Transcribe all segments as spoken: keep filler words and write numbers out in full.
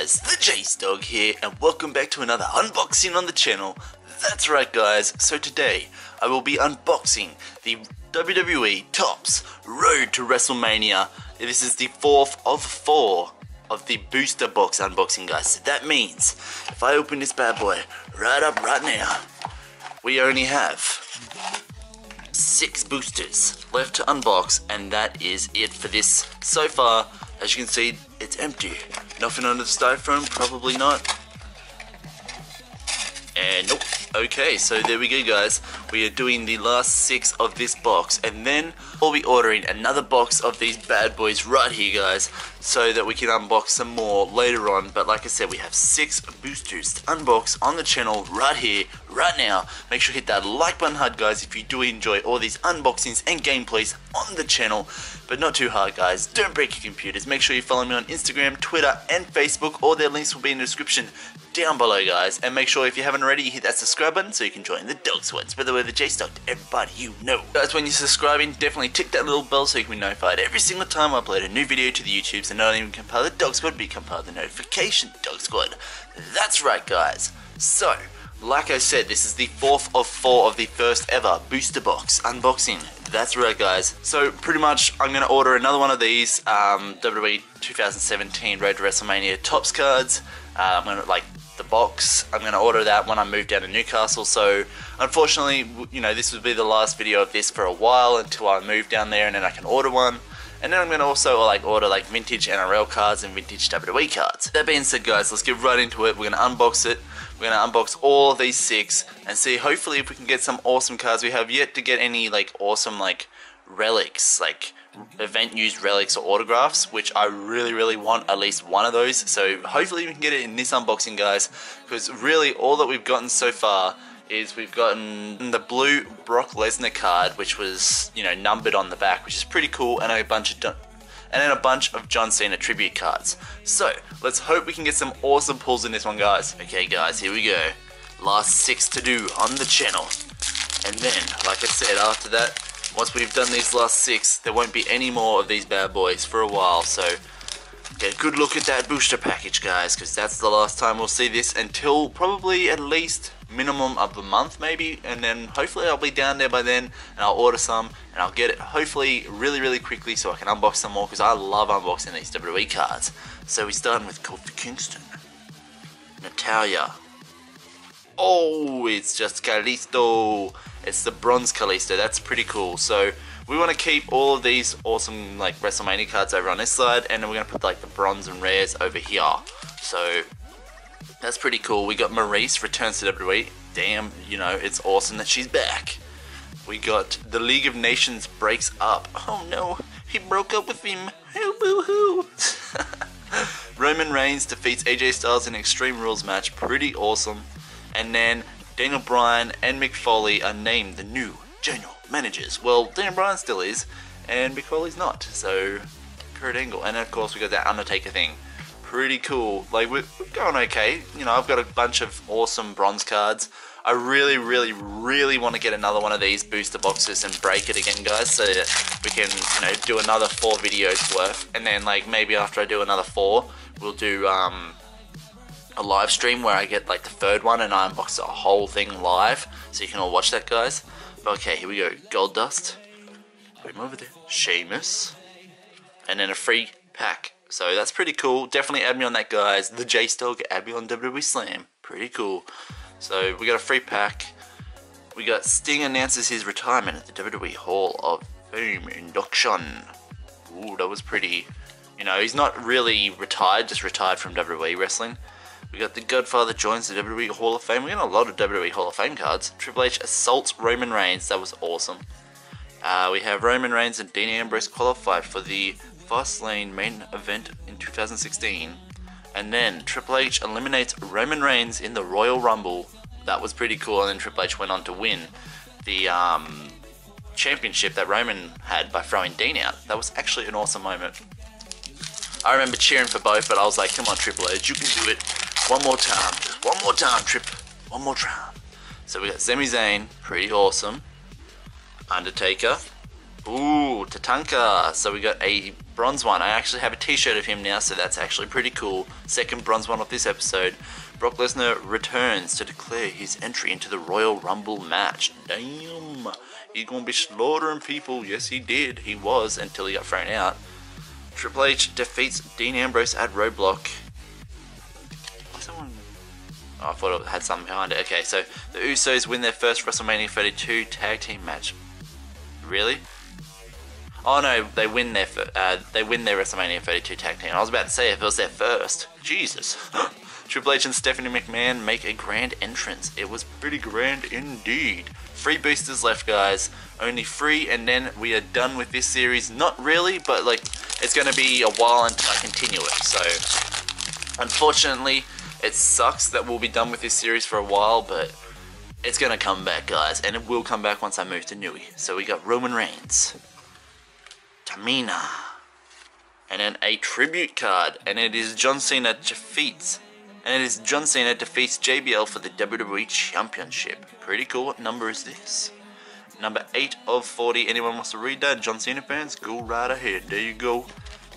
guys, TheJaseDawg here, and welcome back to another unboxing on the channel. That's right guys, so today I will be unboxing the W W E Topps Road to WrestleMania. This is the fourth of four of the booster box unboxing guys, so that means if I open this bad boy right up right now, we only have six boosters left to unbox, and that is it for this so far. As you can see, it's empty. Nothing under the styrofoam, probably not. And nope. Okay, so there we go guys. We are doing the last six of this box, and then we'll be ordering another box of these bad boys right here guys, so that we can unbox some more later on. But like I said, we have six boosters to unbox on the channel right here, right now. Make sure you hit that like button hard guys if you do enjoy all these unboxings and gameplays on the channel. But not too hard guys, don't break your computers. Make sure you follow me on Instagram, Twitter and Facebook. All their links will be in the description down below guys. And make sure if you haven't already, you hit that subscribe button so you can join the DAWG SQUAD. By the way, TheJaseDawg to everybody you know. Guys, when you're subscribing, definitely tick that little bell so you can be notified every single time I upload a new video to the YouTube. So not only compile the DAWG SQUAD, but you compile the notification DAWG SQUAD. That's right guys. So, like I said, this is the fourth of four of the first ever booster box unboxing. That's right guys. So pretty much I'm going to order another one of these um, W W E two thousand seventeen Road to WrestleMania Topps cards. Uh, I'm going to like the box. I'm going to order that when I move down to Newcastle. So unfortunately, you know, this will be the last video of this for a while until I move down there and then I can order one. And then I'm going to also like order like vintage N R L cards and vintage W W E cards. That being said guys, let's get right into it. We're going to unbox it. We're going to unbox all of these six and see hopefully if we can get some awesome cards. We have yet to get any like awesome like relics, like event used relics or autographs, which I really really want at least one of those. So hopefully we can get it in this unboxing guys, because really all that we've gotten so far is we've gotten the blue Brock Lesnar card, which was, you know, numbered on the back, which is pretty cool, and a bunch of and then a bunch of John Cena tribute cards. So let's hope we can get some awesome pulls in this one guys. Okay guys, here we go, last six to do on the channel, and then like I said, after that, once we've done these last six, there won't be any more of these bad boys for a while. So get a good look at that booster package guys, because that's the last time we'll see this until probably at least minimum of a month maybe, and then hopefully I'll be down there by then and I'll order some and I'll get it hopefully really really quickly so I can unbox some more, because I love unboxing these W W E cards. So we're starting with Kofi Kingston, Natalya, oh it's just Kalisto, it's the bronze Kalisto, that's pretty cool. So we want to keep all of these awesome like WrestleMania cards over on this side, and then we're going to put like the bronze and rares over here. So that's pretty cool. We got Maryse returns to W W E. Damn, you know, it's awesome that she's back. We got the League of Nations breaks up. Oh no, he broke up with him. Hoo boo hoo. Roman Reigns defeats A J Styles in an Extreme Rules match. Pretty awesome. And then Daniel Bryan and Mick Foley are named the new general managers. Well, Daniel Bryan still is, and Mick Foley's not. So, Kurt Angle. And of course, we got that Undertaker thing. Pretty cool. Like, we're going okay. You know, I've got a bunch of awesome bronze cards. I really, really, really want to get another one of these booster boxes and break it again, guys, so that we can, you know, do another four videos worth. And then, like, maybe after I do another four, we'll do um, a live stream where I get, like, the third one and I unbox the whole thing live. So you can all watch that, guys. Okay, here we go. Goldust. Put him over there. Sheamus. And then a free pack. So that's pretty cool. Definitely add me on that guys. TheJaseDawg, add me on W W E Slam. Pretty cool. So we got a free pack. We got Sting announces his retirement at the W W E Hall of Fame induction. Ooh, that was pretty. You know, he's not really retired, just retired from W W E wrestling. We got the Godfather joins the W W E Hall of Fame. We got a lot of W W E Hall of Fame cards. Triple H assaults Roman Reigns. That was awesome. Uh, we have Roman Reigns and Dean Ambrose qualified for the Fastlane main event in two thousand sixteen, and then Triple H eliminates Roman Reigns in the Royal Rumble. That was pretty cool, and then Triple H went on to win the um, championship that Roman had by throwing Dean out. That was actually an awesome moment. I remember cheering for both, but I was like, come on Triple H, you can do it one more time, just one more time Trip, one more time. So we got Sami Zayn, pretty awesome, Undertaker, Ooh, Tatanka. So we got a bronze one. I actually have a t-shirt of him now, so that's actually pretty cool. Second bronze one of this episode. Brock Lesnar returns to declare his entry into the Royal Rumble match. Damn. He's gonna be slaughtering people. Yes, he did. He was, until he got thrown out. Triple H defeats Dean Ambrose at Roadblock. Someone... Oh, I thought it had something behind it. Okay, so the Usos win their first WrestleMania thirty-two tag team match. Really? Oh no, they win their uh, they win their WrestleMania thirty-two tag team. I was about to say if it was their first. Jesus. Triple H and Stephanie McMahon make a grand entrance. It was pretty grand indeed. Three boosters left, guys. Only three, and then we are done with this series. Not really, but like it's going to be a while until I continue it. So, unfortunately, it sucks that we'll be done with this series for a while, but it's going to come back, guys, and it will come back once I move to Nui. So we got Roman Reigns, Tamina, and then a tribute card, and it is John Cena defeats. And it is John Cena defeats J B L for the W W E Championship. Pretty cool. What number is this? Number eight of forty. Anyone wants to read that? John Cena fans, go right ahead. There you go.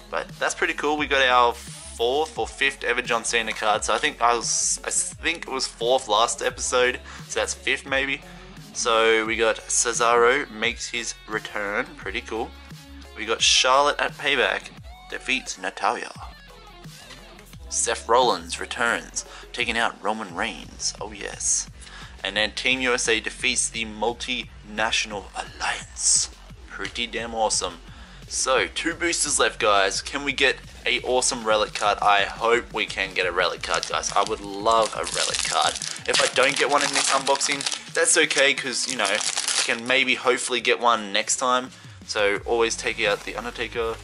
But that's pretty cool. We got our fourth or fifth ever John Cena card. So I think I was, I think it was fourth last episode. So that's fifth maybe. So we got Cesaro makes his return. Pretty cool. We got Charlotte at Payback defeats Natalya. Seth Rollins returns, taking out Roman Reigns. Oh yes. And then Team U S A defeats the Multinational Alliance. Pretty damn awesome. So, two boosters left, guys. Can we get a awesome relic card? I hope we can get a relic card, guys. I would love a relic card. If I don't get one in this unboxing, that's okay, because, you know, I can maybe hopefully get one next time. So, always take out the Undertaker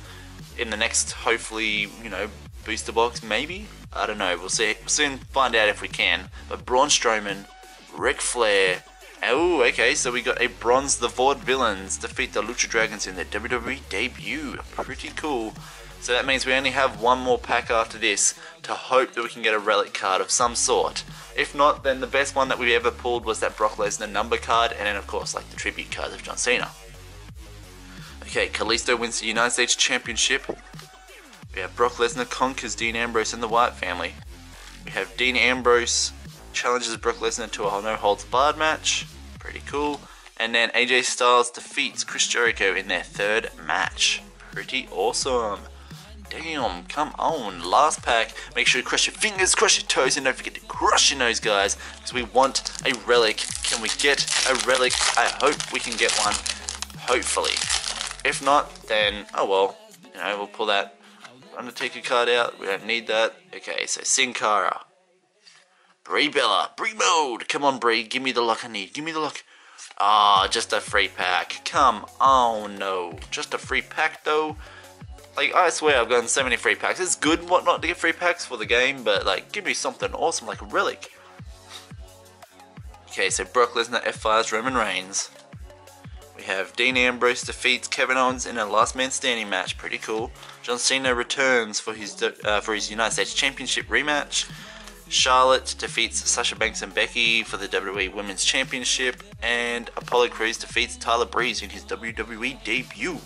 in the next, hopefully, you know, booster box, maybe? I don't know, we'll see. We'll soon find out if we can. But Braun Strowman, Ric Flair. Oh, okay, so we got a bronze. The Vaude Villains defeat the Lucha Dragons in their W W E debut. Pretty cool. So that means we only have one more pack after this to hope that we can get a relic card of some sort. If not, then the best one that we ever pulled was that Brock Lesnar number card, and then of course like the tribute cards of John Cena. Okay, Kalisto wins the United States Championship. We have Brock Lesnar conquers Dean Ambrose and the Wyatt family. We have Dean Ambrose challenges Brock Lesnar to a no-holds-barred match. Pretty cool. And then A J Styles defeats Chris Jericho in their third match. Pretty awesome. Damn, come on. Last pack. Make sure you crush your fingers, crush your toes, and don't forget to crush your nose, guys, because we want a relic. Can we get a relic? I hope we can get one. Hopefully. If not, then, oh well. You know, we'll pull that Undertaker card out. We don't need that. Okay, so Sin Cara, Brie Bella, Brie mode. Come on, Brie, give me the luck I need. Give me the luck. Ah, oh, just a free pack. Come on, no, just a free pack though. Like I swear, I've gotten so many free packs. It's good and whatnot to get free packs for the game, but like, give me something awesome like a relic. Okay, so Brock Lesnar F fives Roman Reigns. We have Dean Ambrose defeats Kevin Owens in a last man standing match. Pretty cool. John Cena returns for his uh, for his United States Championship rematch. Charlotte defeats Sasha Banks and Becky for the W W E Women's Championship. And Apollo Crews defeats Tyler Breeze in his W W E debut.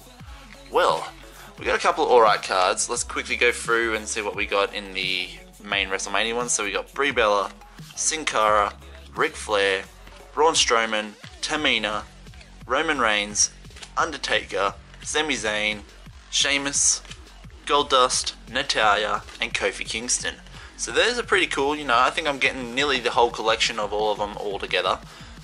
Well, we got a couple of alright cards. Let's quickly go through and see what we got in the main WrestleMania ones. So we got Brie Bella, Sin Cara, Ric Flair, Braun Strowman, Tamina, Roman Reigns, Undertaker, Sami Zayn, Sheamus, Goldust, Natalya, and Kofi Kingston. So those are pretty cool, you know, I think I'm getting nearly the whole collection of all of them all together.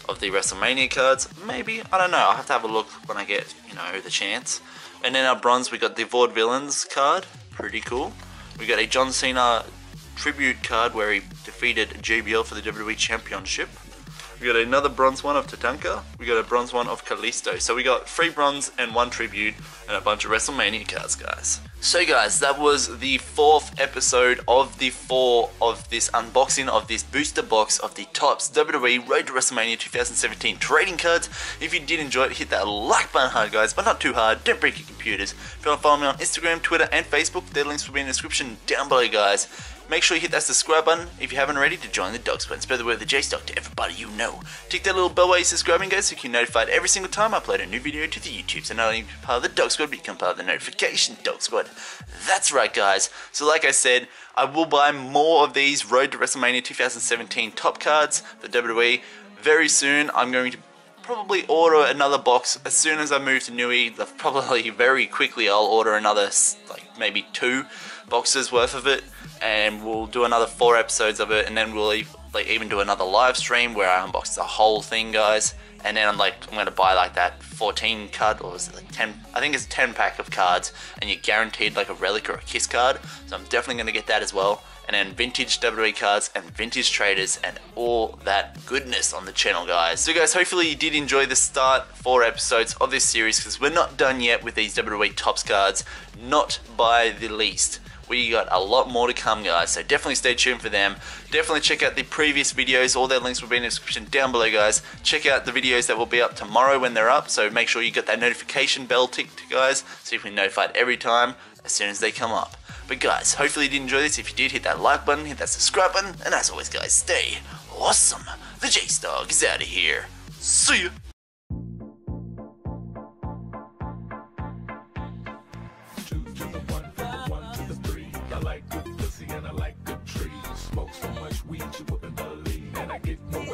Of the WrestleMania cards, maybe, I don't know, I'll have to have a look when I get, you know, the chance. And then our bronze, we got the Vaude Villains card, pretty cool. We got a John Cena tribute card where he defeated J B L for the W W E Championship. We got another bronze one of Tatanka. We got a bronze one of Kalisto. So we got three bronze and one tribute and a bunch of WrestleMania cards, guys. So guys, that was the fourth episode of the four of this unboxing of this booster box of the Topps W W E Road to WrestleMania twenty seventeen trading cards. If you did enjoy it, hit that like button hard, guys, but not too hard. Don't break your computers. If you want to follow me on Instagram, Twitter, and Facebook, their links will be in the description down below, guys. Make sure you hit that subscribe button if you haven't already to join the Dawg Squad and spread the word of the JaseDawg to everybody you know. Tick that little bell while you're subscribing, guys, so you can be notified every single time I upload a new video to the YouTube. So not only be part of the Dawg Squad, but you can be part of the notification Dawg Squad. That's right, guys. So like I said, I will buy more of these Road to WrestleMania two thousand seventeen top cards for W W E very soon. I'm going to probably order another box as soon as I move to Nui. Probably very quickly I'll order another, like maybe two boxes worth of it, and we'll do another four episodes of it, and then we'll like even do another live stream where I unbox the whole thing, guys. And then I'm like, I'm gonna buy like that fourteen card, or is it like ten? I think it's a ten pack of cards, and you're guaranteed like a relic or a kiss card. So I'm definitely gonna get that as well. And then vintage W W E cards and vintage traders and all that goodness on the channel, guys. So guys, hopefully you did enjoy the start four episodes of this series, because we're not done yet with these W W E Topps cards, not by the least. We got a lot more to come, guys, so definitely stay tuned for them. Definitely check out the previous videos. All their links will be in the description down below, guys. Check out the videos that will be up tomorrow when they're up, so make sure you got that notification bell ticked, guys, so you can be notified every time as soon as they come up. But guys, hopefully you did enjoy this. If you did, hit that like button, hit that subscribe button, and as always, guys, stay awesome. The JaseDawg is out of here. See ya. I like good pussy and I like good trees. Smoke so much weed you wouldn't believe, and I get more.